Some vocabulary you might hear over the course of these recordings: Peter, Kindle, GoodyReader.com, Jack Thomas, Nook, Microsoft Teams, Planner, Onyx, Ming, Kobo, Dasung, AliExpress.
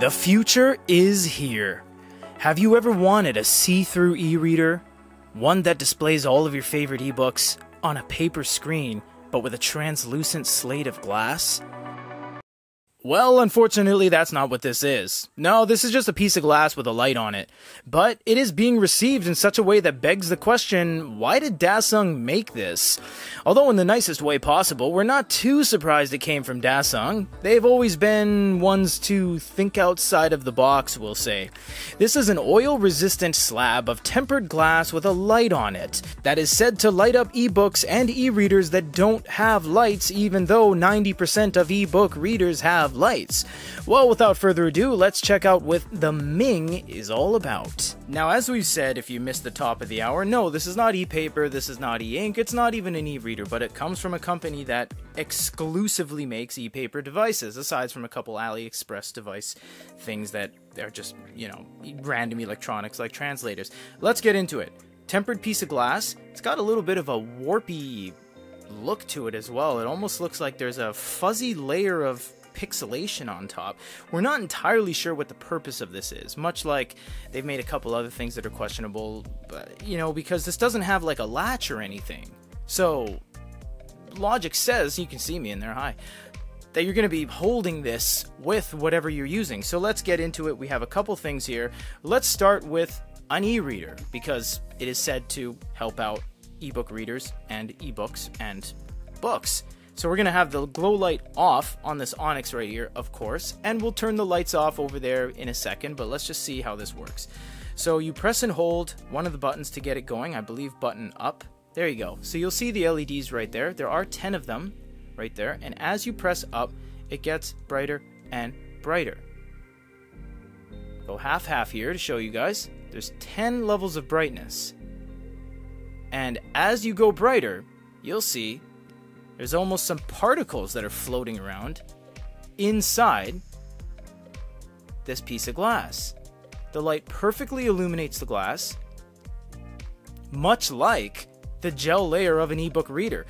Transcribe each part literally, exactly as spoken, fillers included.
The future is here. Have you ever wanted a see-through e-reader? One that displays all of your favorite ebooks on a paper screen, but with a translucent slate of glass? Well, unfortunately, that's not what this is. No, this is just a piece of glass with a light on it. But it is being received in such a way that begs the question, why did Dasung make this? Although in the nicest way possible, we're not too surprised it came from Dasung. They've always been ones to think outside of the box, we'll say. This is an oil-resistant slab of tempered glass with a light on it that is said to light up ebooks and e-readers that don't have lights, even though ninety percent of e-book readers have lights. Well, without further ado, let's check out what the Ming is all about. Now, as we said, if you missed the top of the hour, no, this is not e-paper, this is not e-ink, it's not even an e-reader, but it comes from a company that exclusively makes e-paper devices, aside from a couple AliExpress device things that are just, you know, random electronics like translators. Let's get into it. Tempered piece of glass. It's got a little bit of a warpy look to it as well. It almost looks like there's a fuzzy layer of pixelation on top. We're not entirely sure what the purpose of this is, much like they've made a couple other things that are questionable, but, you know, because this doesn't have like a latch or anything. So logic says, you can see me in there, hi, that you're going to be holding this with whatever you're using. So let's get into it. We have a couple things here. Let's start with an e-reader, because it is said to help out ebook readers and ebooks and books. So we're going to have the glow light off on this Onyx right here, of course, and we'll turn the lights off over there in a second, but let's just see how this works. So you press and hold one of the buttons to get it going, I believe button up. There you go. So you'll see the L E Ds right there. There are ten of them right there, and as you press up, it gets brighter and brighter. Go half-half here to show you guys. There's ten levels of brightness. And as you go brighter, you'll see there's almost some particles that are floating around inside this piece of glass. The light perfectly illuminates the glass, much like the gel layer of an ebook reader.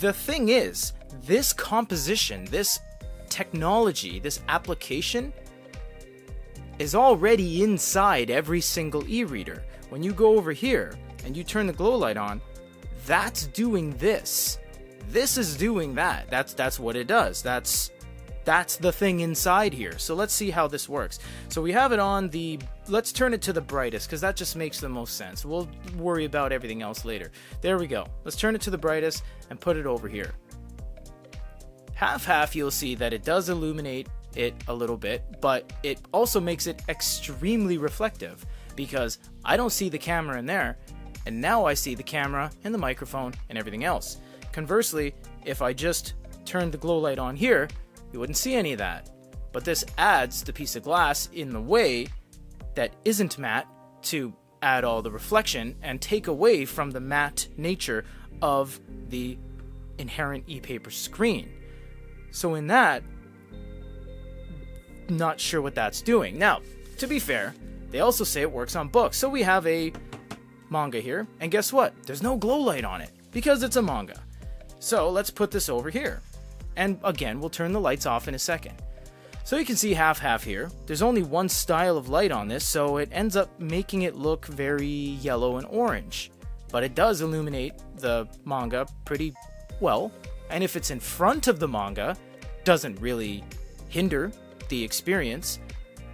The thing is, this composition, this technology, this application is already inside every single e-reader. When you go over here and you turn the glow light on, that's doing this. This is doing that. That's that's what it does. That's that's the thing inside here. So let's see how this works. So we have it on the, let's turn it to the brightest, because that just makes the most sense. We'll worry about everything else later. There we go. Let's turn it to the brightest and put it over here. Half-half, you'll see that it does illuminate it a little bit, but it also makes it extremely reflective, because I don't see the camera in there, and now I see the camera and the microphone and everything else. Conversely, if I just turned the glow light on here, you wouldn't see any of that. But this adds the piece of glass in the way that isn't matte to add all the reflection and take away from the matte nature of the inherent e-paper screen. So in that, not sure what that's doing. Now, to be fair, they also say it works on books. So we have a manga here, and guess what? There's no glow light on it because it's a manga. So let's put this over here. And again, we'll turn the lights off in a second. So you can see half-half here. There's only one style of light on this, so it ends up making it look very yellow and orange. But it does illuminate the manga pretty well. And if it's in front of the manga, doesn't really hinder the experience.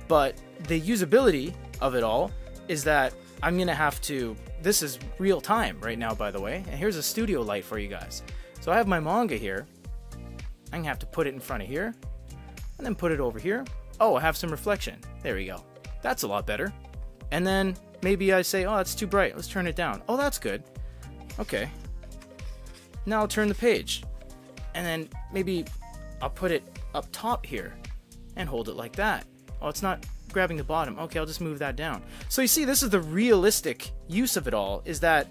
But the usability of it all is that I'm gonna have to, this is real time right now, by the way. And here's a studio light for you guys. So I have my manga here. I'm gonna have to put it in front of here and then put it over here. Oh, I have some reflection. There we go. That's a lot better. And then maybe I say, oh, that's too bright. Let's turn it down. Oh, that's good. Okay. Now I'll turn the page. And then maybe I'll put it up top here and hold it like that. Oh, it's not grabbing the bottom. Okay, I'll just move that down. So you see, this is the realistic use of it all, is that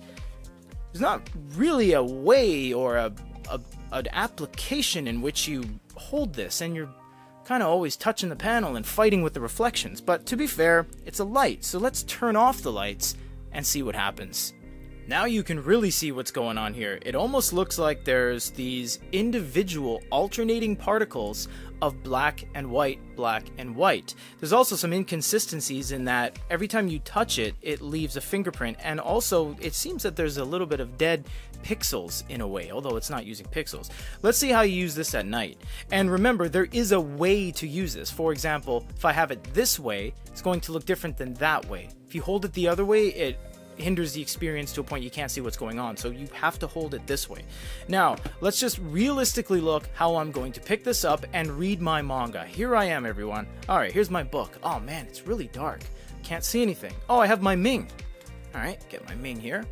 there's not really a way or a, a an application in which you hold this, and you're kind of always touching the panel and fighting with the reflections. But to be fair, it's a light. So let's turn off the lights and see what happens. Now you can really see what's going on here. It almost looks like there's these individual alternating particles of black and white, black and white. There's also some inconsistencies in that every time you touch it, it leaves a fingerprint, and also it seems that there's a little bit of dead pixels in a way, although it's not using pixels. Let's see how you use this at night. And remember, there is a way to use this. For example, if I have it this way, it's going to look different than that way. If you hold it the other way, it hinders the experience to a point you can't see what's going on, so you have to hold it this way. Now, let's just realistically look how I'm going to pick this up and read my manga. Here I am, everyone. All right, here's my book. Oh man, it's really dark. Can't see anything. Oh, I have my Ming. All right, get my Ming here.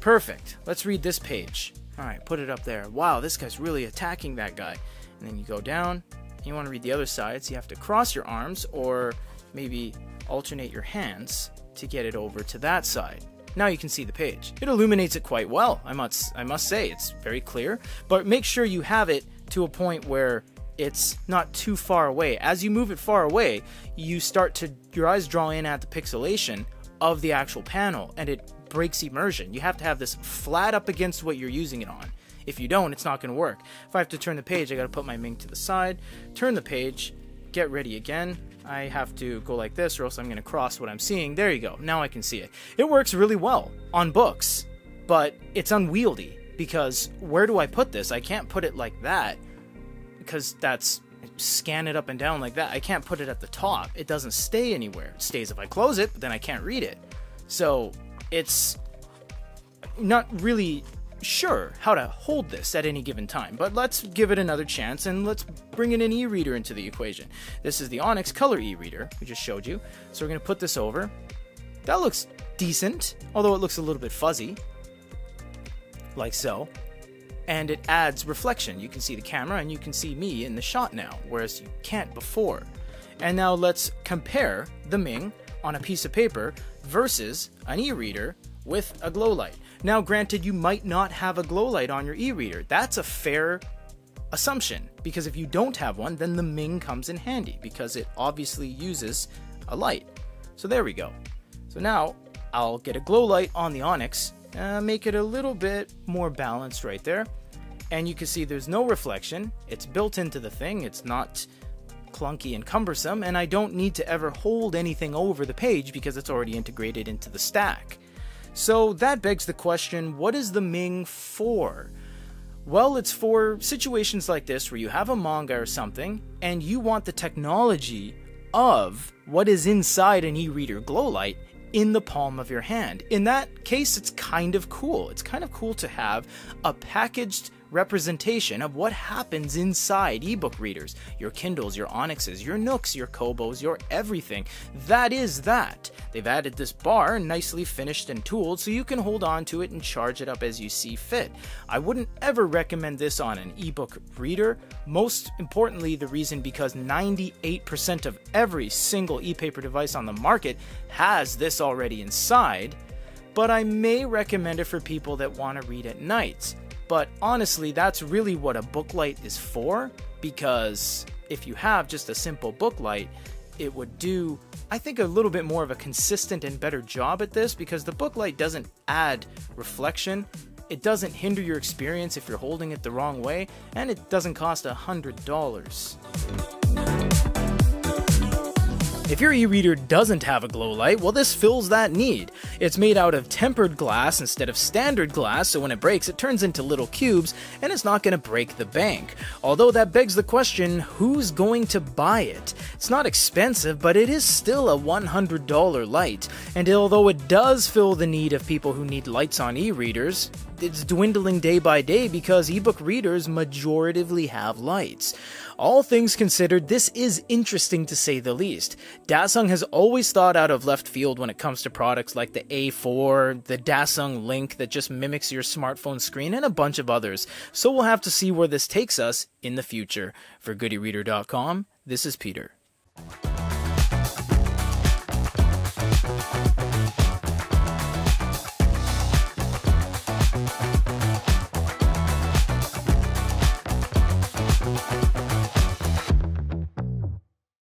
Perfect. Let's read this page. All right, put it up there. Wow, this guy's really attacking that guy. And then you go down, and you want to read the other side, so you have to cross your arms or maybe alternate your hands to get it over to that side. Now you can see the page. It illuminates it quite well, I must, I must say. It's very clear, but make sure you have it to a point where it's not too far away. As you move it far away, you start to, your eyes draw in at the pixelation of the actual panel, and it breaks immersion. You have to have this flat up against what you're using it on. If you don't, it's not going to work. If I have to turn the page, I got to put my Ming to the side, turn the page, get ready again. I have to go like this or else I'm going to cross what I'm seeing. There you go. Now I can see it. It works really well on books, but it's unwieldy because where do I put this? I can't put it like that because that's scan it up and down like that. I can't put it at the top. It doesn't stay anywhere. It stays if I close it, but then I can't read it. So it's not really sure how to hold this at any given time, but let's give it another chance and let's bring in an e-reader into the equation. This is the Onyx color e-reader we just showed you. So we're going to put this over. That looks decent, although it looks a little bit fuzzy, like so. And it adds reflection. You can see the camera and you can see me in the shot now, whereas you can't before. And now let's compare the Ming on a piece of paper versus an e-reader with a glow light. Now, granted, you might not have a glow light on your e-reader. That's a fair assumption, because if you don't have one, then the Ming comes in handy because it obviously uses a light. So there we go. So now I'll get a glow light on the Onyx, uh, make it a little bit more balanced right there. And you can see there's no reflection. It's built into the thing. It's not clunky and cumbersome, and I don't need to ever hold anything over the page because it's already integrated into the stack. So that begs the question, what is the Ming for? Well, it's for situations like this where you have a manga or something and you want the technology of what is inside an e-reader glow light in the palm of your hand. In that case, it's kind of cool. It's kind of cool to have a packaged representation of what happens inside ebook readers, your Kindles, your Onyxes, your Nooks, your Kobos, your everything. That is that. They've added this bar, nicely finished and tooled, so you can hold on to it and charge it up as you see fit. I wouldn't ever recommend this on an ebook reader. Most importantly, the reason because ninety-eight percent of every single e-paper device on the market has this already inside, but I may recommend it for people that want to read at night. But honestly, that's really what a book light is for, because if you have just a simple book light, it would do, I think, a little bit more of a consistent and better job at this, because the book light doesn't add reflection, it doesn't hinder your experience if you're holding it the wrong way, and it doesn't cost a hundred dollars. If your e-reader doesn't have a glow light, well, this fills that need. It's made out of tempered glass instead of standard glass, so when it breaks, it turns into little cubes, and it's not going to break the bank. Although that begs the question, who's going to buy it? It's not expensive, but it is still a hundred dollar light, and although it does fill the need of people who need lights on e-readers, it's dwindling day by day because ebook readers majoritively have lights. All things considered, this is interesting to say the least. Dasung has always thought out of left field when it comes to products like the A four, the Dasung Link that just mimics your smartphone screen, and a bunch of others. So we'll have to see where this takes us in the future. For Goody Reader dot com, this is Peter.